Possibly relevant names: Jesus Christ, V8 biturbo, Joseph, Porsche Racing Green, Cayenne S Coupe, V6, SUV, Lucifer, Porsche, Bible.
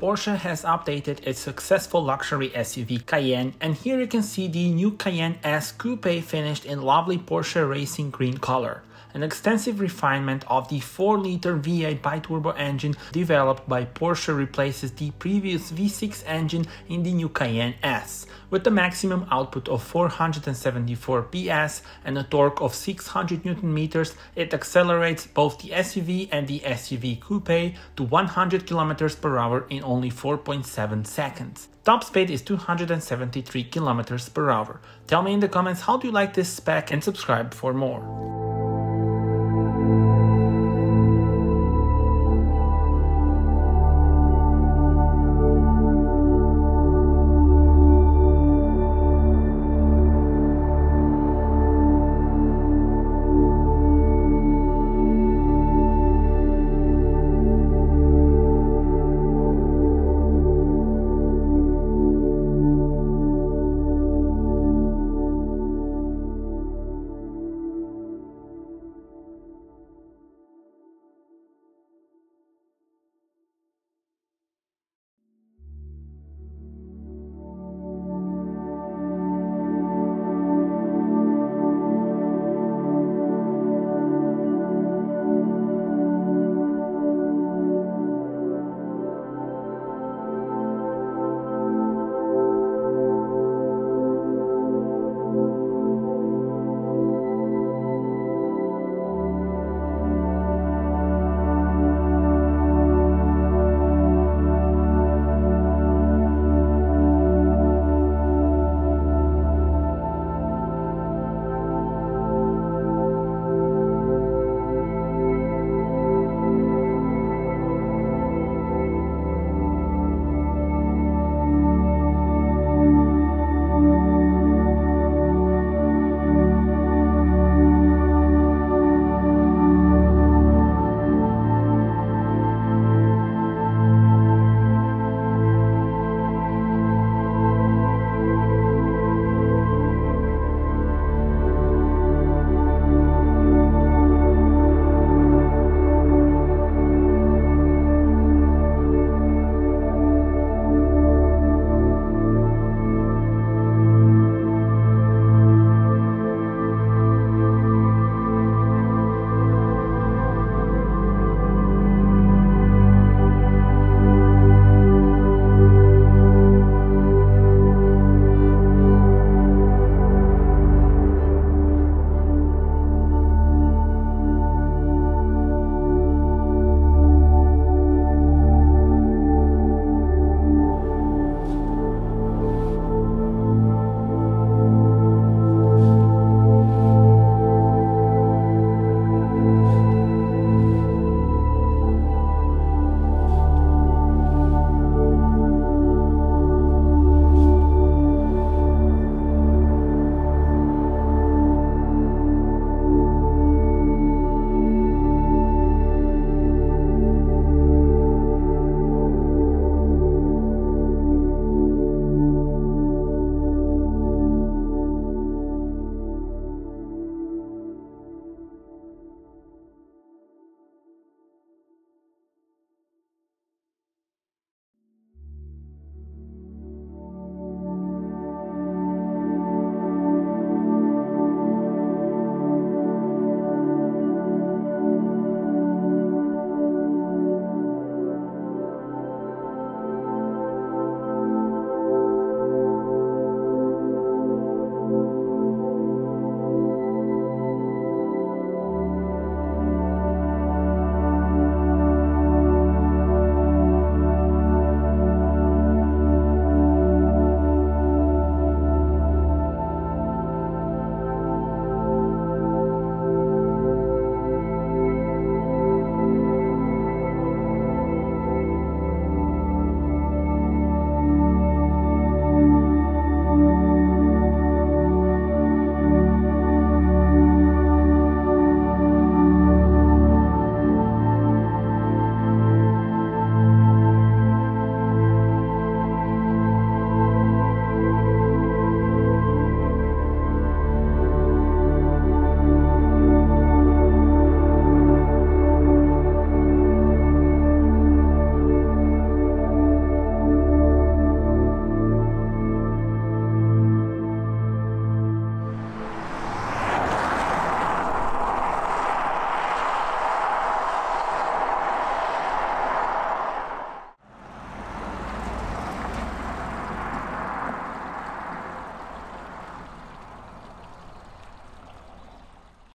Porsche has updated its successful luxury SUV Cayenne, and here you can see the new Cayenne S Coupe finished in lovely Porsche Racing Green color, an extensive refinement of the 4-liter V8 biturbo engine developed by Porsche replaces the previous V6 engine in the new Cayenne S, with a maximum output of 474 PS and a torque of 600 Nm. It accelerates both the SUV and the SUV Coupe to 100 km/h in only 4.7 seconds. Top speed is 273 km/h. Tell me in the comments, how do you like this spec, and subscribe for more.